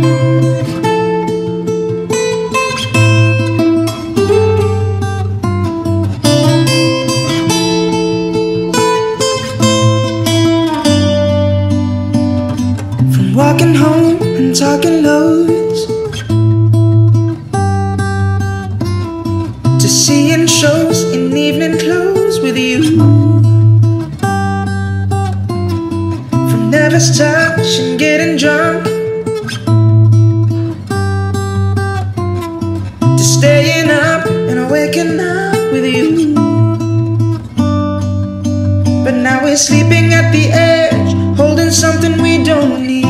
From walking home and talking loads to seeing shows in evening clothes with you, never touch and getting drunk to staying up and waking up with you. But now we're sleeping at the edge, holding something we don't need.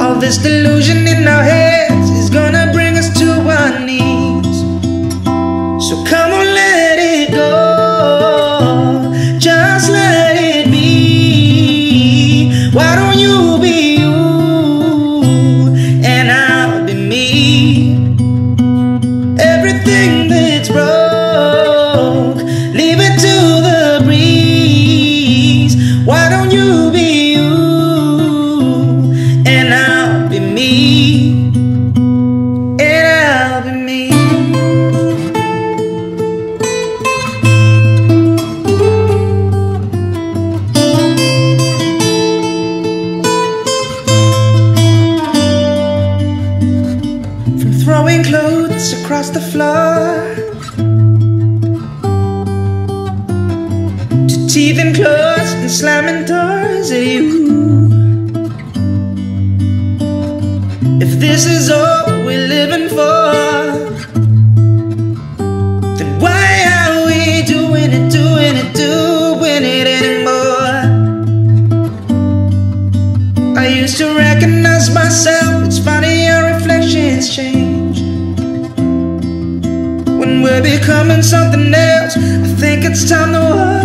All this delusion in our heads is gonna bring us to our knees. So come on, let it go. Just let across the floor to teething clothes and slamming doors at you. If this is all we're living for, then why are we doing it anymore? I used to recognize myself. It's funny your reflections change. We're becoming something else. I think it's time to walk.